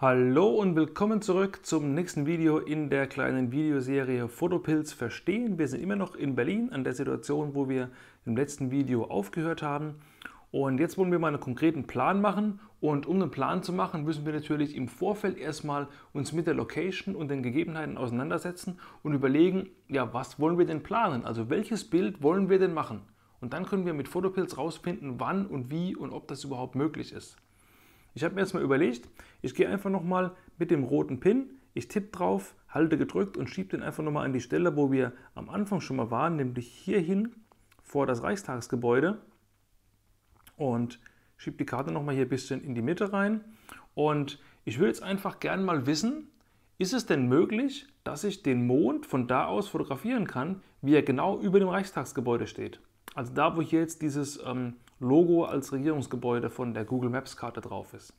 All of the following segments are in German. Hallo und willkommen zurück zum nächsten Video in der kleinen Videoserie PhotoPills verstehen. Wir sind immer noch in Berlin an der Situation, wo wir im letzten Video aufgehört haben. Und jetzt wollen wir mal einen konkreten Plan machen. Und um einen Plan zu machen, müssen wir natürlich im Vorfeld erstmal uns mit der Location und den Gegebenheiten auseinandersetzen und überlegen, ja, was wollen wir denn planen? Also welches Bild wollen wir denn machen? Und dann können wir mit PhotoPills rausfinden, wann und wie und ob das überhaupt möglich ist. Ich habe mir jetzt mal überlegt, ich gehe einfach nochmal mit dem roten Pin, ich tippe drauf, halte gedrückt und schiebe den einfach nochmal an die Stelle, wo wir am Anfang schon mal waren, nämlich hierhin vor das Reichstagsgebäude, und schiebe die Karte nochmal hier ein bisschen in die Mitte rein. Und ich will jetzt einfach gern mal wissen, ist es denn möglich, dass ich den Mond von da aus fotografieren kann, wie er genau über dem Reichstagsgebäude steht. Also da, wo hier jetzt dieses Logo als Regierungsgebäude von der Google Maps Karte drauf ist.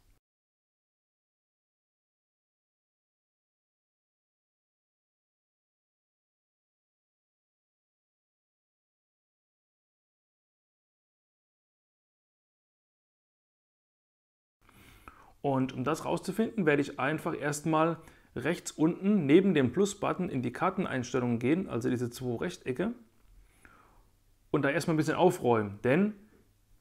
Und um das rauszufinden, werde ich einfach erstmal rechts unten neben dem Plus-Button in die Karteneinstellungen gehen, also diese zwei Rechtecke, und da erstmal ein bisschen aufräumen, denn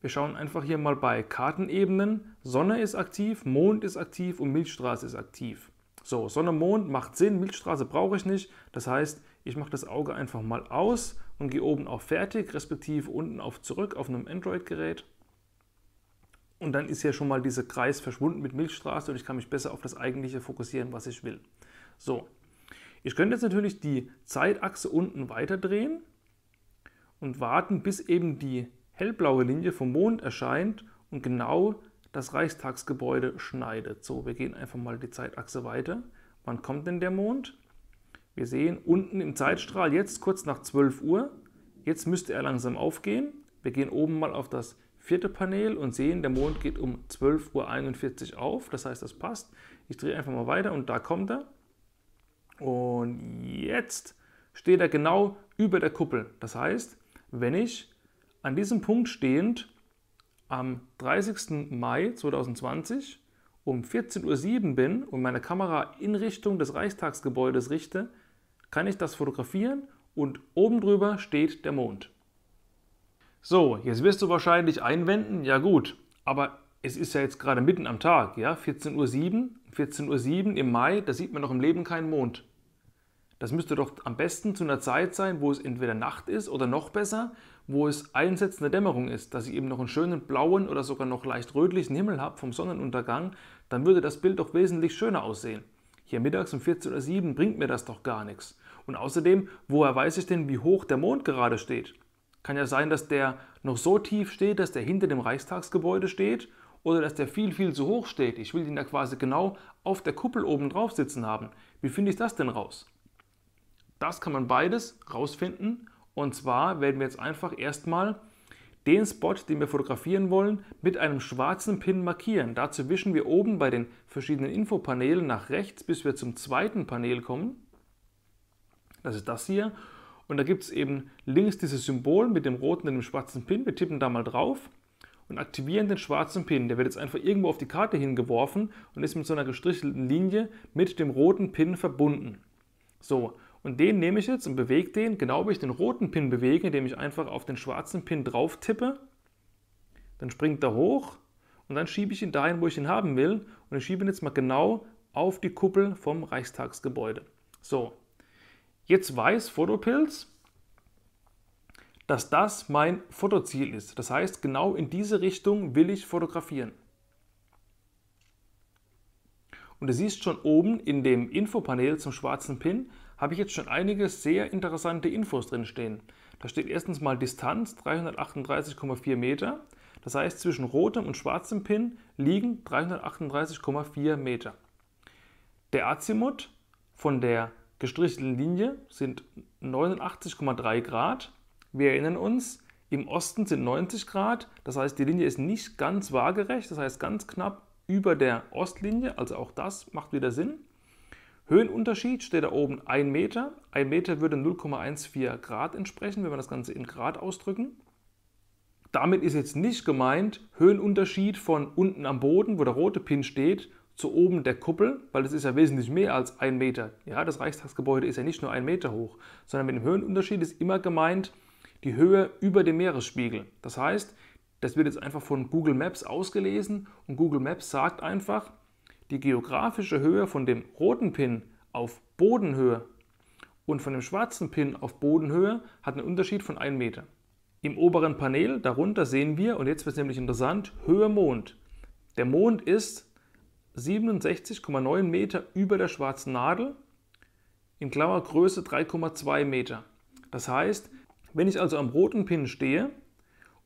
wir schauen einfach hier mal bei Kartenebenen. Sonne ist aktiv, Mond ist aktiv und Milchstraße ist aktiv. So, Sonne, Mond macht Sinn, Milchstraße brauche ich nicht. Das heißt, ich mache das Auge einfach mal aus und gehe oben auf Fertig, respektive unten auf Zurück auf einem Android-Gerät. Und dann ist hier schon mal dieser Kreis verschwunden mit Milchstraße und ich kann mich besser auf das Eigentliche fokussieren, was ich will. So, ich könnte jetzt natürlich die Zeitachse unten weiterdrehen und warten, bis eben die hellblaue Linie vom Mond erscheint und genau das Reichstagsgebäude schneidet. So, wir gehen einfach mal die Zeitachse weiter. Wann kommt denn der Mond? Wir sehen unten im Zeitstrahl jetzt kurz nach 12 Uhr. Jetzt müsste er langsam aufgehen. Wir gehen oben mal auf das vierte Panel und sehen, der Mond geht um 12:41 Uhr auf. Das heißt, das passt. Ich drehe einfach mal weiter und da kommt er. Und jetzt steht er genau über der Kuppel. Das heißt, wenn ich an diesem Punkt stehend am 30. Mai 2020 um 14:07 Uhr bin und meine Kamera in Richtung des Reichstagsgebäudes richte, kann ich das fotografieren und oben drüber steht der Mond. So, jetzt wirst du wahrscheinlich einwenden, ja gut, aber es ist ja jetzt gerade mitten am Tag, ja, 14:07 Uhr im Mai, da sieht man noch im Leben keinen Mond. Das müsste doch am besten zu einer Zeit sein, wo es entweder Nacht ist oder noch besser, wo es einsetzende Dämmerung ist, dass ich eben noch einen schönen blauen oder sogar noch leicht rötlichen Himmel habe vom Sonnenuntergang, dann würde das Bild doch wesentlich schöner aussehen. Hier mittags um 14:07 Uhr bringt mir das doch gar nichts. Und außerdem, woher weiß ich denn, wie hoch der Mond gerade steht? Kann ja sein, dass der noch so tief steht, dass der hinter dem Reichstagsgebäude steht oder dass der viel, viel zu hoch steht. Ich will den da quasi genau auf der Kuppel oben drauf sitzen haben. Wie finde ich das denn raus? Das kann man beides rausfinden, und zwar werden wir jetzt einfach erstmal den Spot, den wir fotografieren wollen, mit einem schwarzen Pin markieren. Dazu wischen wir oben bei den verschiedenen Infopanelen nach rechts, bis wir zum zweiten Panel kommen. Das ist das hier, und da gibt es eben links dieses Symbol mit dem roten und dem schwarzen Pin. Wir tippen da mal drauf und aktivieren den schwarzen Pin. Der wird jetzt einfach irgendwo auf die Karte hingeworfen und ist mit so einer gestrichelten Linie mit dem roten Pin verbunden. So. Und den nehme ich jetzt und bewege den, genau wie ich den roten Pin bewege, indem ich einfach auf den schwarzen Pin drauf tippe. Dann springt er hoch und dann schiebe ich ihn dahin, wo ich ihn haben will. Und ich schiebe ihn jetzt mal genau auf die Kuppel vom Reichstagsgebäude. So, jetzt weiß PhotoPills, dass das mein Fotoziel ist. Das heißt, genau in diese Richtung will ich fotografieren. Und du siehst schon oben in dem Infopanel zum schwarzen Pin, habe ich jetzt schon einige sehr interessante Infos drin stehen. Da steht erstens mal Distanz 338,4 Meter. Das heißt, zwischen rotem und schwarzem Pin liegen 338,4 Meter. Der Azimut von der gestrichelten Linie sind 89,3 Grad. Wir erinnern uns, im Osten sind 90 Grad. Das heißt, die Linie ist nicht ganz waagerecht, das heißt ganz knapp über der Ostlinie. Also auch das macht wieder Sinn. Höhenunterschied steht da oben 1 Meter. 1 Meter würde 0,14 Grad entsprechen, wenn wir das Ganze in Grad ausdrücken. Damit ist jetzt nicht gemeint Höhenunterschied von unten am Boden, wo der rote Pin steht, zu oben der Kuppel, weil es ist ja wesentlich mehr als 1 Meter. Ja, das Reichstagsgebäude ist ja nicht nur 1 Meter hoch, sondern mit dem Höhenunterschied ist immer gemeint die Höhe über dem Meeresspiegel. Das heißt, das wird jetzt einfach von Google Maps ausgelesen und Google Maps sagt einfach, die geografische Höhe von dem roten Pin auf Bodenhöhe und von dem schwarzen Pin auf Bodenhöhe hat einen Unterschied von 1 Meter. Im oberen Panel darunter sehen wir, und jetzt wird es nämlich interessant, Höhe Mond. Der Mond ist 67,9 Meter über der schwarzen Nadel, in Klammer Größe 3,2 Meter. Das heißt, wenn ich also am roten Pin stehe,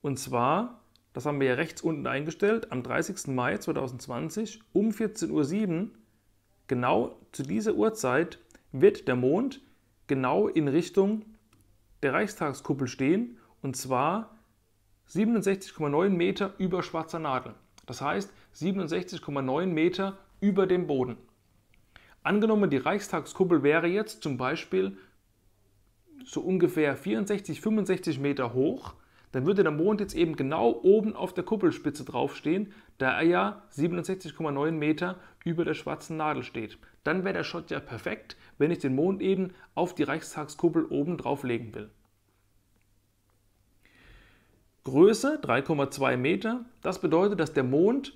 und zwar, das haben wir ja rechts unten eingestellt, am 30. Mai 2020 um 14:07 Uhr, genau zu dieser Uhrzeit, wird der Mond genau in Richtung der Reichstagskuppel stehen, und zwar 67,9 Meter über schwarzer Nadel. Das heißt 67,9 Meter über dem Boden. Angenommen, die Reichstagskuppel wäre jetzt zum Beispiel so ungefähr 64, 65 Meter hoch, dann würde der Mond jetzt eben genau oben auf der Kuppelspitze draufstehen, da er ja 67,9 Meter über der schwarzen Nadel steht. Dann wäre der Shot ja perfekt, wenn ich den Mond eben auf die Reichstagskuppel oben drauflegen will. Größe 3,2 Meter, das bedeutet, dass der Mond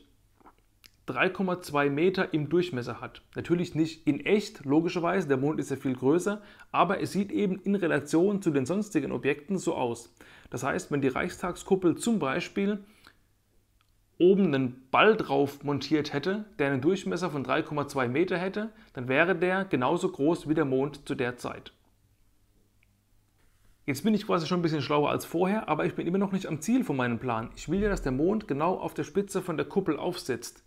3,2 Meter im Durchmesser hat. Natürlich nicht in echt, logischerweise, der Mond ist ja viel größer, aber es sieht eben in Relation zu den sonstigen Objekten so aus. Das heißt, wenn die Reichstagskuppel zum Beispiel oben einen Ball drauf montiert hätte, der einen Durchmesser von 3,2 Meter hätte, dann wäre der genauso groß wie der Mond zu der Zeit. Jetzt bin ich quasi schon ein bisschen schlauer als vorher, aber ich bin immer noch nicht am Ziel von meinem Plan. Ich will ja, dass der Mond genau auf der Spitze von der Kuppel aufsitzt.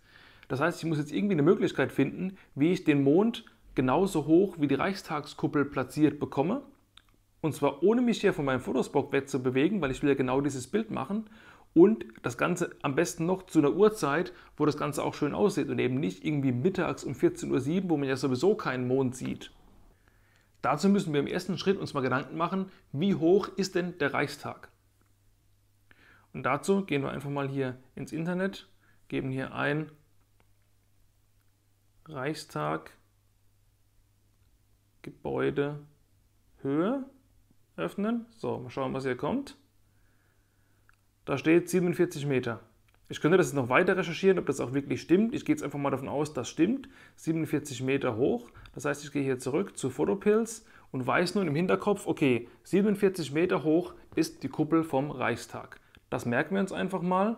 Das heißt, ich muss jetzt irgendwie eine Möglichkeit finden, wie ich den Mond genauso hoch wie die Reichstagskuppel platziert bekomme. Und zwar ohne mich hier von meinem Fotospot weg zu bewegen, weil ich will ja genau dieses Bild machen. Und das Ganze am besten noch zu einer Uhrzeit, wo das Ganze auch schön aussieht und eben nicht irgendwie mittags um 14:07 Uhr, wo man ja sowieso keinen Mond sieht. Dazu müssen wir im ersten Schritt uns mal Gedanken machen, wie hoch ist denn der Reichstag? Und dazu gehen wir einfach mal hier ins Internet, geben hier ein Reichstag-Gebäude Höhe, öffnen. So, mal schauen, was hier kommt. Da steht 47 Meter. Ich könnte das jetzt noch weiter recherchieren, ob das auch wirklich stimmt. Ich gehe jetzt einfach mal davon aus, das stimmt. 47 Meter hoch. Das heißt, ich gehe hier zurück zu PhotoPills und weiß nun im Hinterkopf, okay, 47 Meter hoch ist die Kuppel vom Reichstag. Das merken wir uns einfach mal.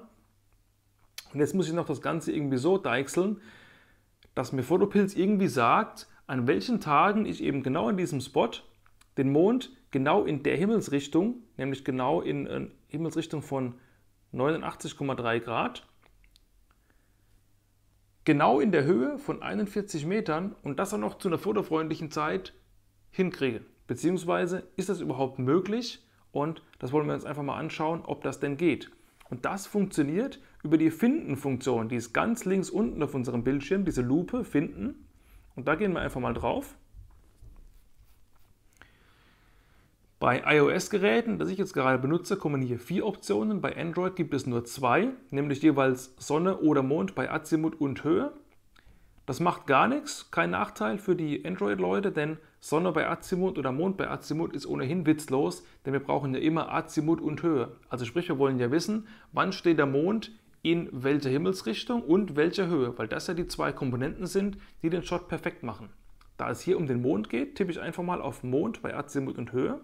Und jetzt muss ich noch das Ganze irgendwie so deichseln, dass mir PhotoPills irgendwie sagt, an welchen Tagen ich eben genau in diesem Spot den Mond genau in der Himmelsrichtung, nämlich genau in Himmelsrichtung von 89,3 Grad, genau in der Höhe von 41 Metern und das auch noch zu einer fotofreundlichen Zeit hinkriege. Beziehungsweise ist das überhaupt möglich und das wollen wir uns einfach mal anschauen, ob das denn geht. Und das funktioniert über die Finden-Funktion, die ist ganz links unten auf unserem Bildschirm, diese Lupe Finden. Und da gehen wir einfach mal drauf. Bei iOS-Geräten, das ich jetzt gerade benutze, kommen hier 4 Optionen. Bei Android gibt es nur 2, nämlich jeweils Sonne oder Mond bei Azimut und Höhe. Das macht gar nichts, kein Nachteil für die Android-Leute, denn Sonne bei Azimut oder Mond bei Azimut ist ohnehin witzlos, denn wir brauchen ja immer Azimut und Höhe. Also sprich, wir wollen ja wissen, wann steht der Mond in welcher Himmelsrichtung und welcher Höhe, weil das ja die 2 Komponenten sind, die den Shot perfekt machen. Da es hier um den Mond geht, tippe ich einfach mal auf Mond bei Azimut und Höhe.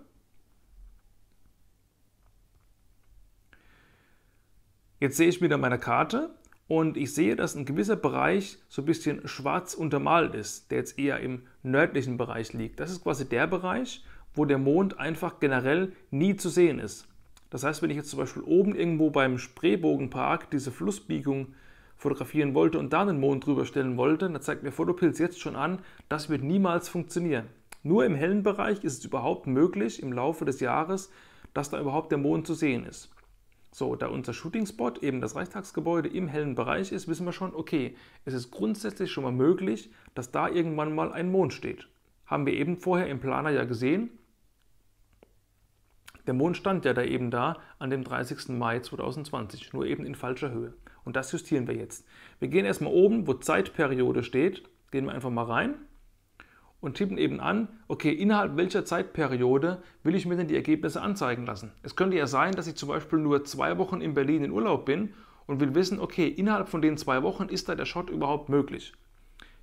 Jetzt sehe ich wieder meine Karte und ich sehe, dass ein gewisser Bereich so ein bisschen schwarz untermalt ist, der jetzt eher im nördlichen Bereich liegt. Das ist quasi der Bereich, wo der Mond einfach generell nie zu sehen ist. Das heißt, wenn ich jetzt zum Beispiel oben irgendwo beim Spreebogenpark diese Flussbiegung fotografieren wollte und da den Mond drüber stellen wollte, dann zeigt mir PhotoPills jetzt schon an, das wird niemals funktionieren. Nur im hellen Bereich ist es überhaupt möglich, im Laufe des Jahres, dass da überhaupt der Mond zu sehen ist. So, da unser Shooting-Spot, eben das Reichstagsgebäude, im hellen Bereich ist, wissen wir schon, okay, es ist grundsätzlich schon mal möglich, dass da irgendwann mal ein Mond steht. Haben wir eben vorher im Planer ja gesehen. Der Mond stand ja da eben da an dem 30. Mai 2020, nur eben in falscher Höhe. Und das justieren wir jetzt. Wir gehen erstmal oben, wo Zeitperiode steht, gehen wir einfach mal rein und tippen eben an, okay, innerhalb welcher Zeitperiode will ich mir denn die Ergebnisse anzeigen lassen. Es könnte ja sein, dass ich zum Beispiel nur 2 Wochen in Berlin in Urlaub bin und will wissen, okay, innerhalb von den 2 Wochen ist da der Shot überhaupt möglich.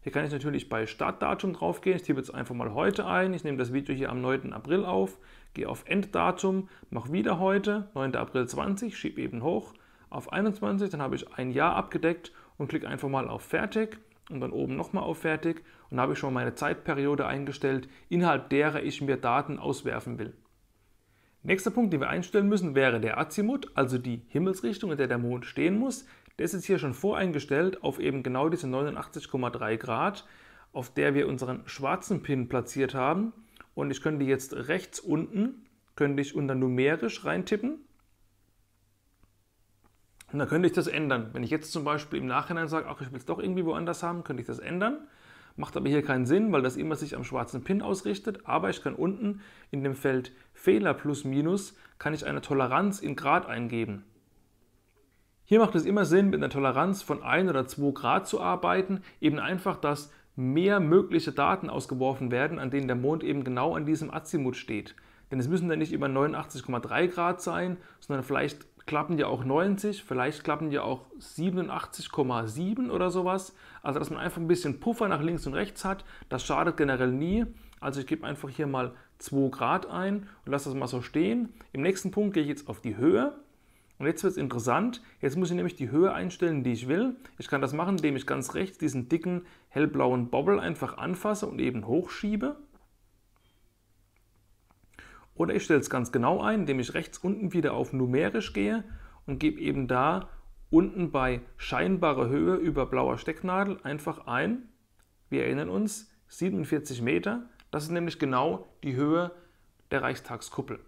Hier kann ich natürlich bei Startdatum draufgehen. Ich tippe jetzt einfach mal heute ein. Ich nehme das Video hier am 9. April auf, gehe auf Enddatum, mache wieder heute, 9. April 20, schiebe eben hoch auf 21, dann habe ich ein Jahr abgedeckt und klicke einfach mal auf Fertig und dann oben nochmal auf Fertig und habe ich schon meine Zeitperiode eingestellt, innerhalb derer ich mir Daten auswerfen will. Nächster Punkt, den wir einstellen müssen, wäre der Azimut, also die Himmelsrichtung, in der der Mond stehen muss. Der ist jetzt hier schon voreingestellt auf eben genau diese 89,3 Grad, auf der wir unseren schwarzen Pin platziert haben. Und ich könnte jetzt rechts unten, könnte ich unter numerisch reintippen. Und dann könnte ich das ändern. Wenn ich jetzt zum Beispiel im Nachhinein sage, ach, ich will es doch irgendwie woanders haben, könnte ich das ändern. Macht aber hier keinen Sinn, weil das immer sich am schwarzen Pin ausrichtet. Aber ich kann unten in dem Feld Fehler plus minus, kann ich eine Toleranz in Grad eingeben. Hier macht es immer Sinn, mit einer Toleranz von 1 oder 2 Grad zu arbeiten, eben einfach, dass mehr mögliche Daten ausgeworfen werden, an denen der Mond eben genau an diesem Azimut steht. Denn es müssen dann nicht immer 89,3 Grad sein, sondern vielleicht klappen ja auch 90, vielleicht klappen ja auch 87,7 oder sowas. Also dass man einfach ein bisschen Puffer nach links und rechts hat, das schadet generell nie. Also ich gebe einfach hier mal 2 Grad ein und lasse das mal so stehen. Im nächsten Punkt gehe ich jetzt auf die Höhe. Und jetzt wird es interessant, jetzt muss ich nämlich die Höhe einstellen, die ich will. Ich kann das machen, indem ich ganz rechts diesen dicken hellblauen Bobble einfach anfasse und eben hochschiebe. Oder ich stelle es ganz genau ein, indem ich rechts unten wieder auf numerisch gehe und gebe eben da unten bei scheinbare Höhe über blauer Stecknadel einfach ein, wir erinnern uns, 47 Meter. Das ist nämlich genau die Höhe der Reichstagskuppel.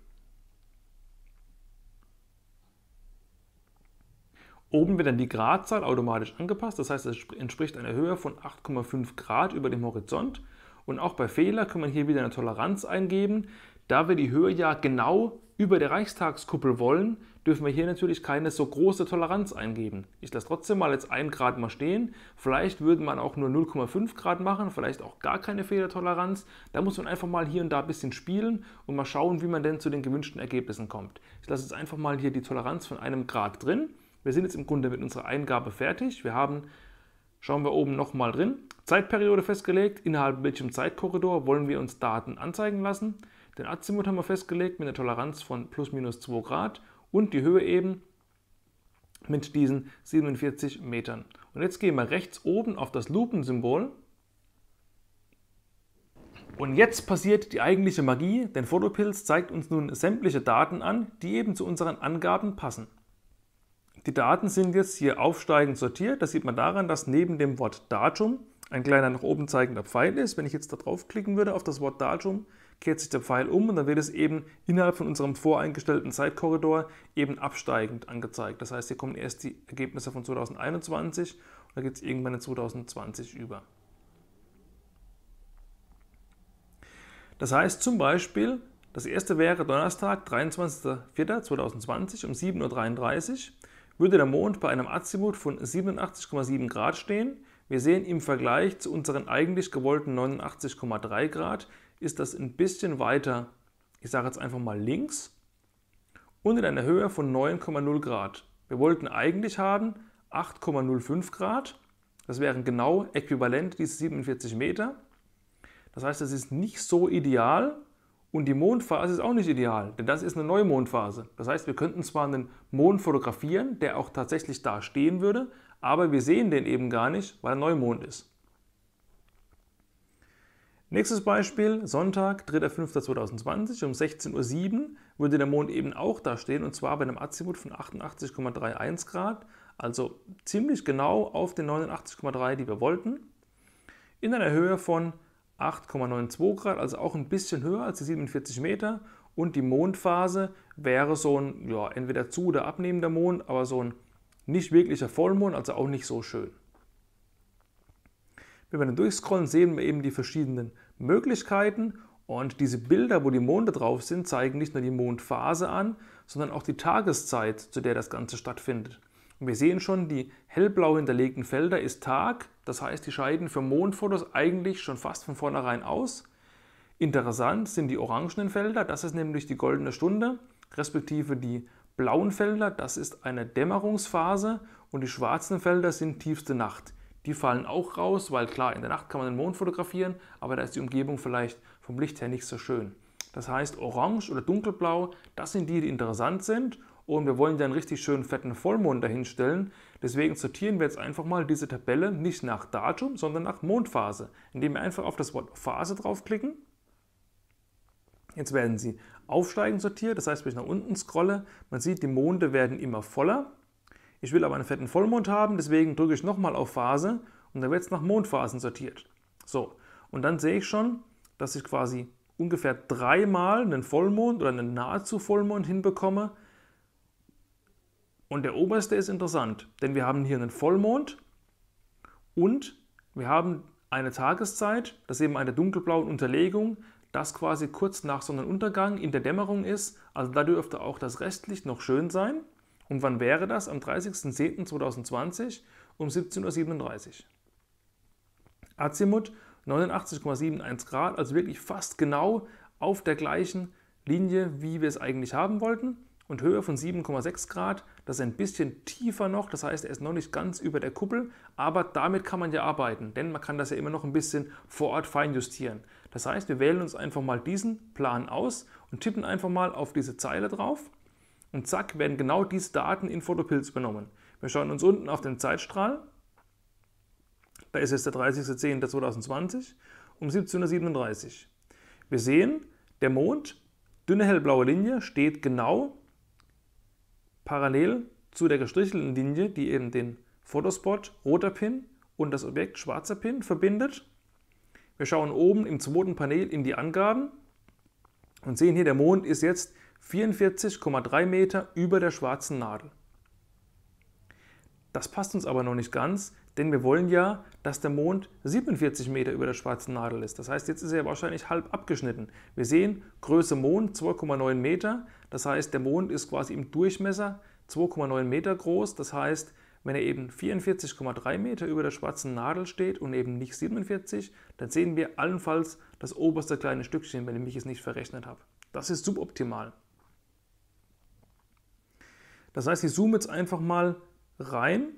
Oben wird dann die Gradzahl automatisch angepasst, das heißt, es entspricht einer Höhe von 8,5 Grad über dem Horizont. Und auch bei Fehler kann man hier wieder eine Toleranz eingeben. Da wir die Höhe ja genau über der Reichstagskuppel wollen, dürfen wir hier natürlich keine so große Toleranz eingeben. Ich lasse trotzdem mal jetzt 1 Grad mal stehen. Vielleicht würde man auch nur 0,5 Grad machen, vielleicht auch gar keine Fehlertoleranz. Da muss man einfach mal hier und da ein bisschen spielen und mal schauen, wie man denn zu den gewünschten Ergebnissen kommt. Ich lasse jetzt einfach mal hier die Toleranz von 1 Grad drin. Wir sind jetzt im Grunde mit unserer Eingabe fertig. Wir haben, schauen wir oben nochmal drin, Zeitperiode festgelegt, innerhalb welchem Zeitkorridor wollen wir uns Daten anzeigen lassen. Den Azimut haben wir festgelegt mit einer Toleranz von plus minus 2 Grad und die Höhe eben mit diesen 47 Metern. Und jetzt gehen wir rechts oben auf das Lupensymbol. Und jetzt passiert die eigentliche Magie, denn PhotoPills zeigt uns nun sämtliche Daten an, die eben zu unseren Angaben passen. Die Daten sind jetzt hier aufsteigend sortiert. Das sieht man daran, dass neben dem Wort Datum ein kleiner nach oben zeigender Pfeil ist. Wenn ich jetzt da draufklicken würde auf das Wort Datum, kehrt sich der Pfeil um und dann wird es eben innerhalb von unserem voreingestellten Zeitkorridor eben absteigend angezeigt. Das heißt, hier kommen erst die Ergebnisse von 2021 und dann geht es irgendwann in 2020 über. Das heißt zum Beispiel, das erste wäre Donnerstag, 23.04.2020 um 7:33 Uhr. Würde der Mond bei einem Azimut von 87,7 Grad stehen. Wir sehen, im Vergleich zu unseren eigentlich gewollten 89,3 Grad ist das ein bisschen weiter, ich sage jetzt einfach mal links, und in einer Höhe von 9,0 Grad. Wir wollten eigentlich haben 8,05 Grad, das wären genau äquivalent diese 47 Meter. Das heißt, das ist nicht so ideal. Und die Mondphase ist auch nicht ideal, denn das ist eine Neumondphase. Das heißt, wir könnten zwar einen Mond fotografieren, der auch tatsächlich da stehen würde, aber wir sehen den eben gar nicht, weil er Neumond ist. Nächstes Beispiel, Sonntag, 3.5.2020 um 16:07 Uhr würde der Mond eben auch da stehen, und zwar bei einem Azimut von 88,31 Grad, also ziemlich genau auf den 89,3, die wir wollten, in einer Höhe von 8,92 Grad, also auch ein bisschen höher als die 47 Meter, und die Mondphase wäre so ein, ja, entweder zu- oder abnehmender Mond, aber so ein nicht wirklicher Vollmond, also auch nicht so schön. Wenn wir dann durchscrollen, sehen wir eben die verschiedenen Möglichkeiten, und diese Bilder, wo die Monde drauf sind, zeigen nicht nur die Mondphase an, sondern auch die Tageszeit, zu der das Ganze stattfindet. Und wir sehen schon, die hellblau hinterlegten Felder ist Tag, das heißt, die scheiden für Mondfotos eigentlich schon fast von vornherein aus. Interessant sind die orangenen Felder, das ist nämlich die goldene Stunde, respektive die blauen Felder, das ist eine Dämmerungsphase, und die schwarzen Felder sind tiefste Nacht. Die fallen auch raus, weil klar, in der Nacht kann man den Mond fotografieren, aber da ist die Umgebung vielleicht vom Licht her nicht so schön. Das heißt, orange oder dunkelblau, das sind die interessant sind, und wir wollen ja einen richtig schönen fetten Vollmond dahinstellen. Deswegen sortieren wir jetzt einfach mal diese Tabelle nicht nach Datum, sondern nach Mondphase, indem wir einfach auf das Wort Phase draufklicken. Jetzt werden sie aufsteigend sortiert, das heißt, wenn ich nach unten scrolle, man sieht, die Monde werden immer voller. Ich will aber einen fetten Vollmond haben, deswegen drücke ich nochmal auf Phase und dann wird es nach Mondphasen sortiert. So, und dann sehe ich schon, dass ich quasi ungefähr dreimal einen Vollmond oder einen nahezu Vollmond hinbekomme. Und der oberste ist interessant, denn wir haben hier einen Vollmond und wir haben eine Tageszeit, das ist eben eine dunkelblaue Unterlegung, das quasi kurz nach Sonnenuntergang in der Dämmerung ist, also da dürfte auch das Restlicht noch schön sein. Und wann wäre das? Am 30.10.2020 um 17:37 Uhr. Azimut 89,71 Grad, also wirklich fast genau auf der gleichen Linie, wie wir es eigentlich haben wollten. Und Höhe von 7,6 Grad, das ist ein bisschen tiefer noch, das heißt, er ist noch nicht ganz über der Kuppel, aber damit kann man ja arbeiten, denn man kann das ja immer noch ein bisschen vor Ort feinjustieren. Das heißt, wir wählen uns einfach mal diesen Plan aus und tippen einfach mal auf diese Zeile drauf und zack, werden genau diese Daten in PhotoPills übernommen. Wir schauen uns unten auf den Zeitstrahl, da ist jetzt der 30.10.2020 um 17:37 Uhr. Wir sehen, der Mond, dünne hellblaue Linie, steht genau parallel zu der gestrichelten Linie, die eben den Fotospot roter Pin und das Objekt schwarzer Pin verbindet. Wir schauen oben im zweiten Panel in die Angaben und sehen hier, der Mond ist jetzt 44,3 Meter über der schwarzen Nadel. Das passt uns aber noch nicht ganz, denn wir wollen ja, dass der Mond 47 Meter über der schwarzen Nadel ist. Das heißt, jetzt ist er wahrscheinlich halb abgeschnitten. Wir sehen, Größe Mond 2,9 Meter. Das heißt, der Mond ist quasi im Durchmesser 2,9 Meter groß. Das heißt, wenn er eben 44,3 Meter über der schwarzen Nadel steht und eben nicht 47, dann sehen wir allenfalls das oberste kleine Stückchen, wenn ich es nicht verrechnet habe. Das ist suboptimal. Das heißt, ich zoome jetzt einfach mal rein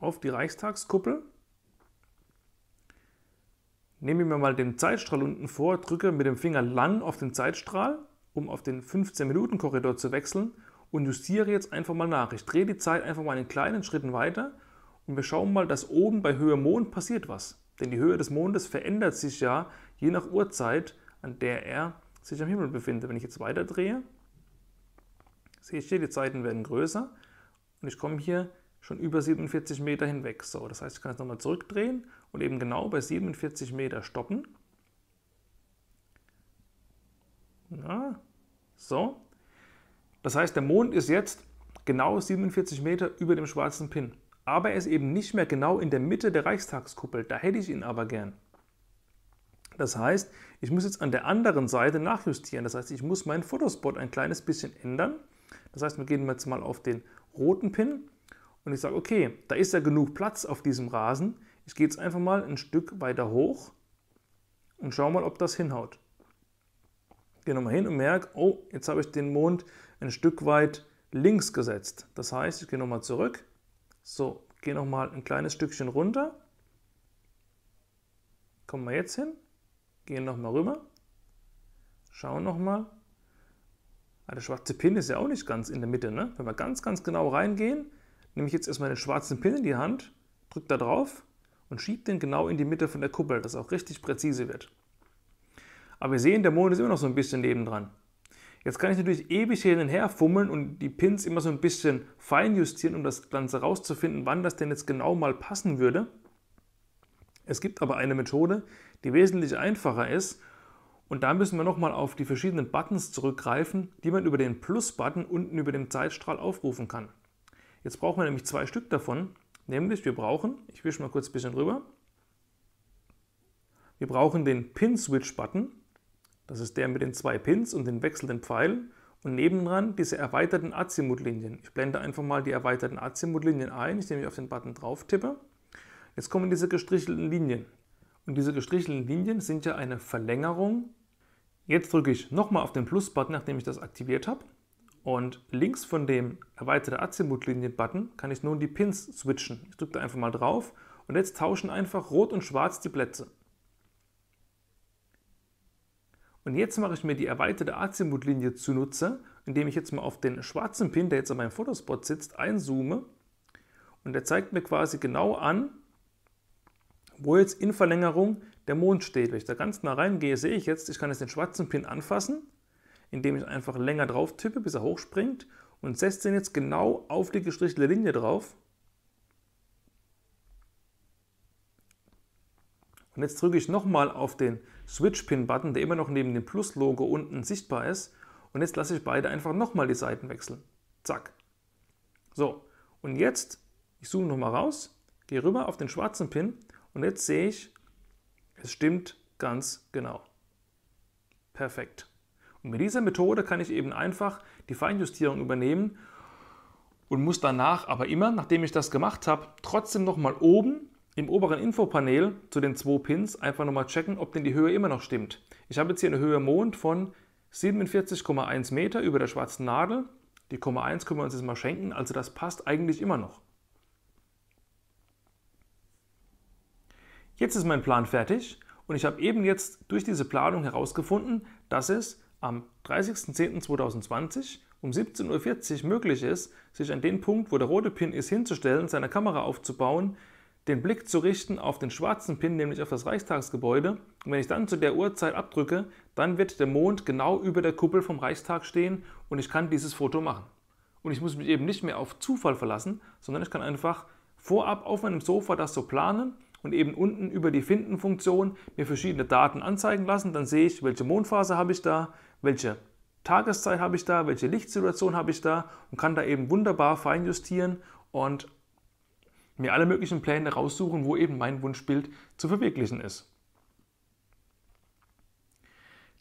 auf die Reichstagskuppel, nehme mir mal den Zeitstrahl unten vor, drücke mit dem Finger lang auf den Zeitstrahl, um auf den 15-Minuten-Korridor zu wechseln und justiere jetzt einfach mal nach. Ich drehe die Zeit einfach mal in kleinen Schritten weiter und wir schauen mal, dass oben bei Höhe Mond passiert was. Denn die Höhe des Mondes verändert sich ja je nach Uhrzeit, an der er sich am Himmel befindet. Wenn ich jetzt weiter drehe, sehe ich hier, die Zeiten werden größer und ich komme hier schon über 47 Meter hinweg. So, das heißt, ich kann jetzt nochmal zurückdrehen und eben genau bei 47 Meter stoppen. Ja, so, das heißt, der Mond ist jetzt genau 47 Meter über dem schwarzen Pin. Aber er ist eben nicht mehr genau in der Mitte der Reichstagskuppel. Da hätte ich ihn aber gern. Das heißt, ich muss jetzt an der anderen Seite nachjustieren. Das heißt, ich muss meinen Fotospot ein kleines bisschen ändern. Das heißt, wir gehen jetzt mal auf den roten Pin und ich sage, okay, da ist ja genug Platz auf diesem Rasen. Ich gehe jetzt einfach mal ein Stück weiter hoch und schaue mal, ob das hinhaut. Gehe nochmal hin und merke, oh, jetzt habe ich den Mond ein Stück weit links gesetzt. Das heißt, ich gehe nochmal zurück, so, gehe nochmal ein kleines Stückchen runter, kommen wir jetzt hin, gehen nochmal rüber, schauen nochmal. Der schwarze Pin ist ja auch nicht ganz in der Mitte, ne? Wenn wir ganz genau reingehen, nehme ich jetzt erstmal den schwarzen Pin in die Hand, drücke da drauf und schiebe den genau in die Mitte von der Kuppel, dass auch richtig präzise wird. Aber wir sehen, der Mond ist immer noch so ein bisschen nebendran. Jetzt kann ich natürlich ewig hin und her fummeln und die Pins immer so ein bisschen fein justieren, um das Ganze rauszufinden, wann das denn jetzt genau mal passen würde. Es gibt aber eine Methode, die wesentlich einfacher ist. Und da müssen wir nochmal auf die verschiedenen Buttons zurückgreifen, die man über den Plus-Button unten über dem Zeitstrahl aufrufen kann. Jetzt brauchen wir nämlich zwei Stück davon, nämlich wir brauchen, ich wische mal kurz ein bisschen rüber, wir brauchen den Pin-Switch-Button, das ist der mit den zwei Pins und den wechselnden Pfeilen, Und nebendran diese erweiterten Azimutlinien. Ich blende einfach mal die erweiterten Azimutlinien ein, indem ich auf den Button drauf tippe. Jetzt kommen diese gestrichelten Linien. Und diese gestrichelten Linien sind ja eine Verlängerung. Jetzt drücke ich nochmal auf den Plus-Button, nachdem ich das aktiviert habe. Und links von dem erweiterten Azimutlinien-Button kann ich nun die Pins switchen. Ich drücke da einfach mal drauf und jetzt tauschen einfach rot und schwarz die Plätze. Und jetzt mache ich mir die erweiterte Azimutlinie zunutze, indem ich jetzt mal auf den schwarzen Pin, der jetzt an meinem Fotospot sitzt, einzoome. Und der zeigt mir quasi genau an, wo jetzt in Verlängerung der Mond steht. Wenn ich da ganz nah reingehe, sehe ich jetzt, ich kann jetzt den schwarzen Pin anfassen, indem ich einfach länger drauf tippe, bis er hochspringt und setze den jetzt genau auf die gestrichelte Linie drauf. Und jetzt drücke ich nochmal auf den Switch-Pin-Button, der immer noch neben dem Plus-Logo unten sichtbar ist. Und jetzt lasse ich beide einfach nochmal die Seiten wechseln. Zack. So, und jetzt, ich zoome nochmal raus, gehe rüber auf den schwarzen Pin und jetzt sehe ich, es stimmt ganz genau. Perfekt. Und mit dieser Methode kann ich eben einfach die Feinjustierung übernehmen und muss danach aber immer, nachdem ich das gemacht habe, trotzdem nochmal oben im oberen Infopanel zu den 2 Pins einfach nochmal checken, ob denn die Höhe immer noch stimmt. Ich habe jetzt hier eine Höhe Mond von 47,1 Meter über der schwarzen Nadel. Die 0,1 können wir uns jetzt mal schenken, also das passt eigentlich immer noch. Jetzt ist mein Plan fertig und ich habe eben jetzt durch diese Planung herausgefunden, dass es am 30.10.2020 um 17:40 Uhr möglich ist, sich an den Punkt, wo der rote Pin ist, hinzustellen, seine Kamera aufzubauen, den Blick zu richten auf den schwarzen Pin, nämlich auf das Reichstagsgebäude. Und wenn ich dann zu der Uhrzeit abdrücke, dann wird der Mond genau über der Kuppel vom Reichstag stehen und ich kann dieses Foto machen. Und ich muss mich eben nicht mehr auf Zufall verlassen, sondern ich kann einfach vorab auf meinem Sofa das so planen und eben unten über die Finden-Funktion mir verschiedene Daten anzeigen lassen. Dann sehe ich, welche Mondphase habe ich da, welche Tageszeit habe ich da, welche Lichtsituation habe ich da und kann da eben wunderbar feinjustieren und mir alle möglichen Pläne raussuchen, wo eben mein Wunschbild zu verwirklichen ist.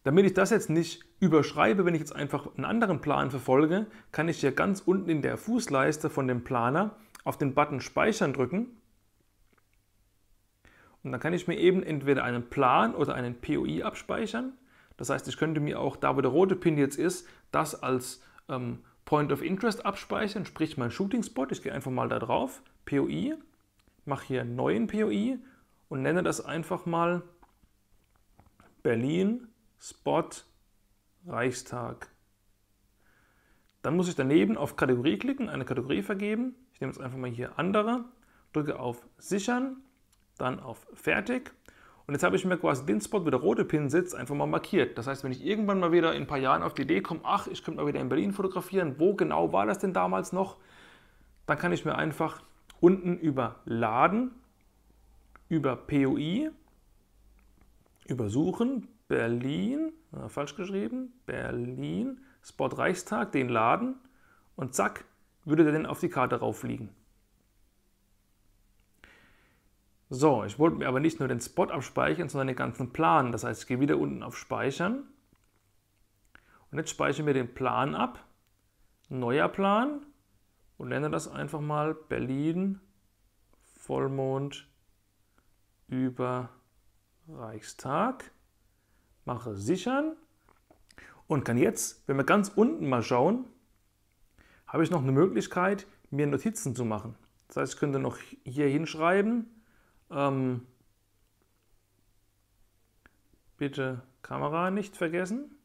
Damit ich das jetzt nicht überschreibe, wenn ich jetzt einfach einen anderen Plan verfolge, kann ich hier ganz unten in der Fußleiste von dem Planer auf den Button Speichern drücken. Und dann kann ich mir eben entweder einen Plan oder einen POI abspeichern. Das heißt, ich könnte mir auch, da wo der rote Pin jetzt ist, das als Point of Interest abspeichern, sprich mein Shooting Spot. Ich gehe einfach mal da drauf, POI, mache hier einen neuen POI und nenne das einfach mal Berlin Spot Reichstag. Dann muss ich daneben auf Kategorie klicken, eine Kategorie vergeben. Ich nehme jetzt einfach mal hier andere, drücke auf Sichern, dann auf Fertig. Und jetzt habe ich mir quasi den Spot, wo der rote Pin sitzt, einfach mal markiert. Das heißt, wenn ich irgendwann mal wieder in ein paar Jahren auf die Idee komme, ach, ich könnte mal wieder in Berlin fotografieren, wo genau war das denn damals noch? Dann kann ich mir einfach unten über Laden, über POI, über Suchen, Berlin, falsch geschrieben, Berlin, Spot Reichstag, den laden und zack, würde der dann auf die Karte rauffliegen. So, ich wollte mir aber nicht nur den Spot abspeichern, sondern den ganzen Plan. Das heißt, ich gehe wieder unten auf Speichern. Und jetzt speichere mir den Plan ab. Neuer Plan. Und nenne das einfach mal Berlin, Vollmond über Reichstag. Mache Sichern. Und kann jetzt, wenn wir ganz unten mal schauen, habe ich noch eine Möglichkeit, mir Notizen zu machen. Das heißt, ich könnte noch hier hinschreiben, bitte Kamera nicht vergessen.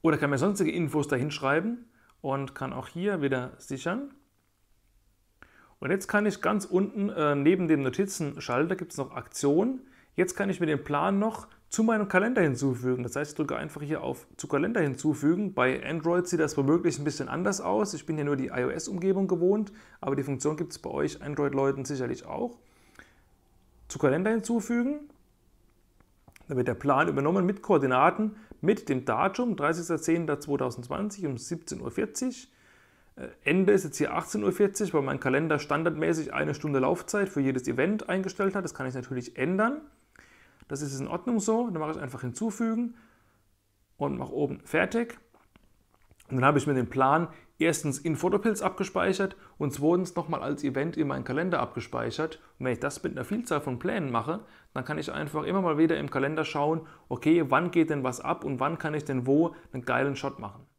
Oder kann mir sonstige Infos dahin schreiben und kann auch hier wieder sichern. Und jetzt kann ich ganz unten neben dem Notizen-Schalter gibt es noch Aktionen. Jetzt kann ich mir den Plan noch zu meinem Kalender hinzufügen. Das heißt, ich drücke einfach hier auf zu Kalender hinzufügen. Bei Android sieht das womöglich ein bisschen anders aus. Ich bin ja nur die iOS-Umgebung gewohnt, aber die Funktion gibt es bei euch Android-Leuten sicherlich auch. Zu Kalender hinzufügen. Dann wird der Plan übernommen mit Koordinaten, mit dem Datum 30.10.2020 um 17:40 Uhr. Ende ist jetzt hier 18:40 Uhr, weil mein Kalender standardmäßig eine Stunde Laufzeit für jedes Event eingestellt hat. Das kann ich natürlich ändern. Das ist in Ordnung so. Dann mache ich einfach hinzufügen. und mache oben fertig. Und dann habe ich mir den Plan erstens in PhotoPills abgespeichert und zweitens nochmal als Event in meinen Kalender abgespeichert. Und wenn ich das mit einer Vielzahl von Plänen mache, dann kann ich einfach immer mal wieder im Kalender schauen, okay, wann geht denn was ab und wann kann ich denn wo einen geilen Shot machen.